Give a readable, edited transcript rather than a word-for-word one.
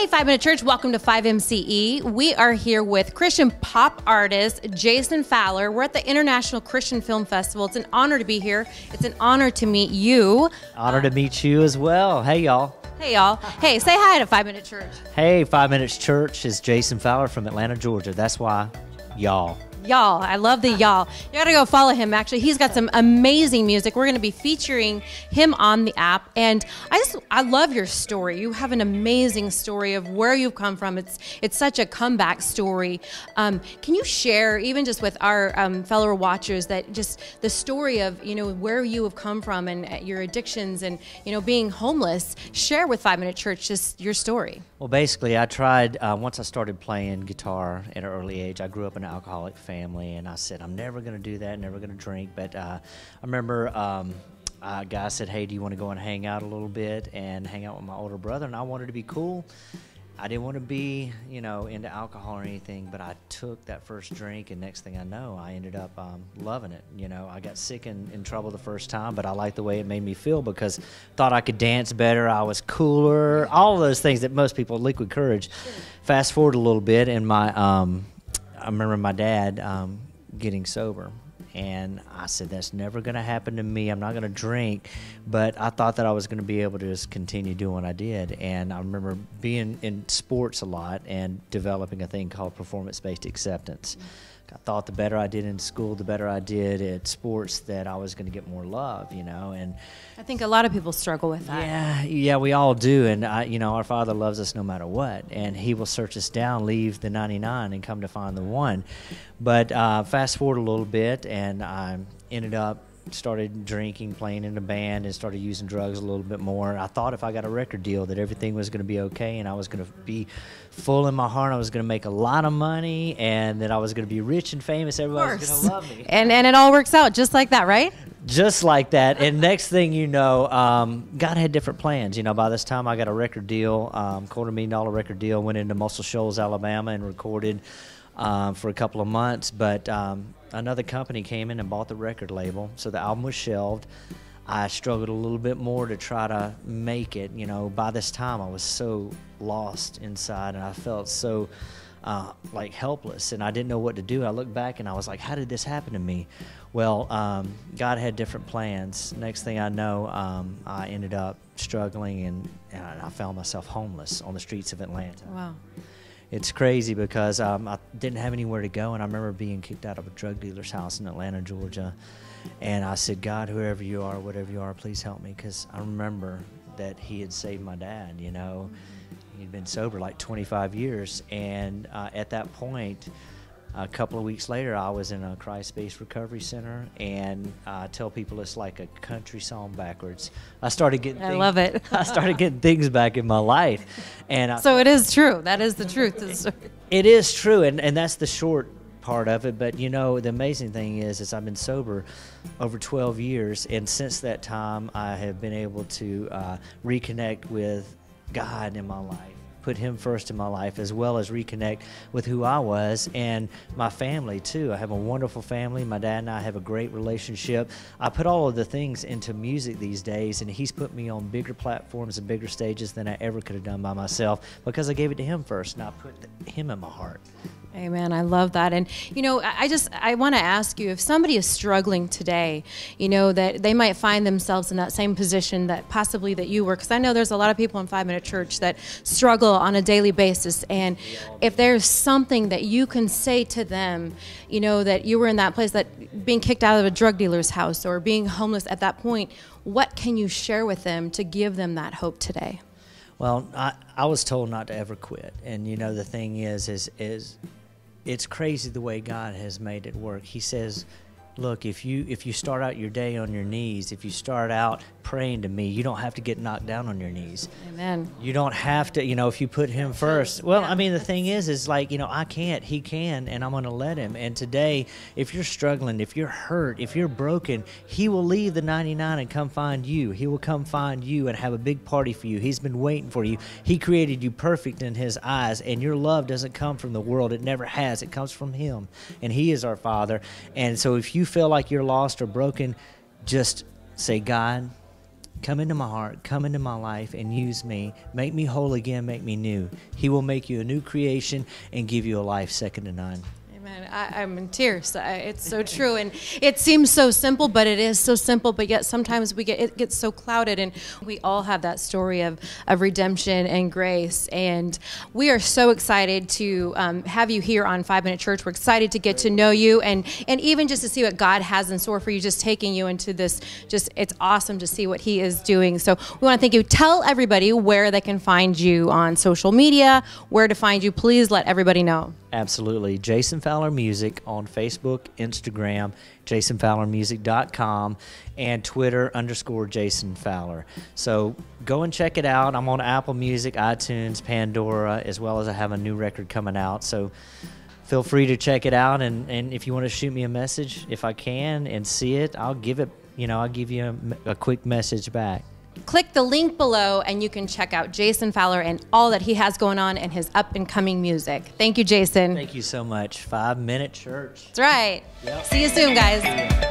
Hey, 5 Minute Church, welcome to 5MCE. We are here with Christian pop artist Jason Fowler. We're at the International Christian Film Festival. It's an honor to be here. It's an honor to meet you. Honor to meet you as well. Hey, y'all. Hey, y'all. Hey, say hi to 5 Minute Church. Hey, 5 Minute Church is Jason Fowler from Atlanta, Georgia. That's why y'all. Y'all. I love the y'all. You got to go follow him, actually. He's got some amazing music. We're going to be featuring him on the app. And I love your story. You have an amazing story of where you've come from. It's such a comeback story. Can you share, even just with our fellow watchers, that just the story of, you know, where you have come from and your addictions and, you know, being homeless? Share with 5 Minute Church just your story. Well, basically, I tried, once I started playing guitar at an early age, I grew up in an alcoholic family, and I said, I'm never going to do that, never going to drink. But I remember a guy said, hey, do you want to go and hang out a little bit and hang out with my older brother? And I wanted to be cool. I didn't want to be, you know, into alcohol or anything, but I took that first drink, and next thing I know, I ended up loving it. You know, I got sick and in trouble the first time, but I liked the way it made me feel because I thought I could dance better, I was cooler, all those things that most people, liquid courage. Fast forward a little bit, and my I remember my dad getting sober, and I said, that's never going to happen to me. I'm not going to drink, but I thought that I was going to be able to just continue doing what I did. And I remember being in sports a lot and developing a thing called performance-based acceptance. I thought the better I did in school, the better I did at sports, that I was going to get more love, you know. And I think a lot of people struggle with that. Yeah, we all do. And, you know, our Father loves us no matter what. And He will search us down, leave the 99, and come to find the one. But fast forward a little bit, and I ended up started drinking, playing in a band, and started using drugs a little bit more. I thought if I got a record deal that everything was going to be okay, and I was going to be full in my heart, I was going to make a lot of money, and that I was going to be rich and famous, everybody was going to love me. And it all works out just like that, right? Just like that. And next thing you know, God had different plans. You know, by this time I got a record deal, $250,000 record deal, went into Muscle Shoals, Alabama, and recorded for a couple of months. But another company came in and bought the record label, so the album was shelved. I struggled a little bit more to try to make it. You know, by this time I was so lost inside, and I felt so like helpless, and I didn't know what to do. I looked back and I was like, how did this happen to me? Well, God had different plans. Next thing I know, I ended up struggling, and I found myself homeless on the streets of Atlanta. Wow. It's crazy because I didn't have anywhere to go, and I remember being kicked out of a drug dealer's house in Atlanta, Georgia. And I said, God, whoever you are, whatever you are, please help me, because I remember that He had saved my dad, you know. He'd been sober like 25 years, and at that point, a couple of weeks later, I was in a Christ-based recovery center, and I tell people it's like a country song backwards. I started getting things back in my life, and so it is true. That is the truth. It is true, and that's the short part of it. But you know, the amazing thing is I've been sober over 12 years, and since that time, I have been able to reconnect with God in my life. Put Him first in my life, as well as reconnect with who I was and my family too. I have a wonderful family. My dad and I have a great relationship. I put all of the things into music these days, and He's put me on bigger platforms and bigger stages than I ever could have done by myself, because I gave it to Him first, and I put Him in my heart. Amen. I love that. And, you know, I want to ask you, if somebody is struggling today, you know, that they might find themselves in that same position that possibly that you were, because I know there's a lot of people in 5 Minute Church that struggle on a daily basis. And if there's something that you can say to them, you know, that you were in that place, that being kicked out of a drug dealer's house or being homeless at that point, what can you share with them to give them that hope today? Well, I was told not to ever quit. And, you know, the thing is it's crazy the way God has made it work. He says, look, if you start out your day on your knees, if you start out praying to me, you don't have to get knocked down on your knees. Amen. You don't have to, you know, if you put Him first. Well, yeah. I mean, the thing is like, you know, I can't, He can, and I'm going to let Him. And today, if you're struggling, if you're hurt, if you're broken, He will leave the 99 and come find you. He will come find you and have a big party for you. He's been waiting for you. He created you perfect in His eyes, and your love doesn't come from the world. It never has. It comes from Him, and He is our Father. And so if you feel like you're lost or broken, just say, God, Come into my heart, come into my life and use me. Make me whole again, make me new. He will make you a new creation and give you a life second to none. Amen. I'm in tears. It's so true. And it seems so simple, but it is so simple. But yet sometimes it gets so clouded. And we all have that story of redemption and grace. And we are so excited to have you here on 5MinChurch. We're excited to get to know you and even just to see what God has in store for you, just taking you into this. Just, it's awesome to see what he is doing. So we want to thank you. Tell everybody where they can find you on social media, where to find you. Please let everybody know. Absolutely. Jason Fowler Music on Facebook, Instagram, jasonfowlermusic.com, and Twitter _Jason Fowler. So go and check it out. I'm on Apple Music, iTunes, Pandora, as well as I have a new record coming out. So feel free to check it out. And if you want to shoot me a message, if I can and see it, I'll give it, you know, I'll give you a quick message back. Click the link below and you can check out Jason Fowler and all that he has going on and his up-and-coming music. Thank you, Jason. Thank you so much. 5MinChurch. That's right. Yep. See you soon, guys.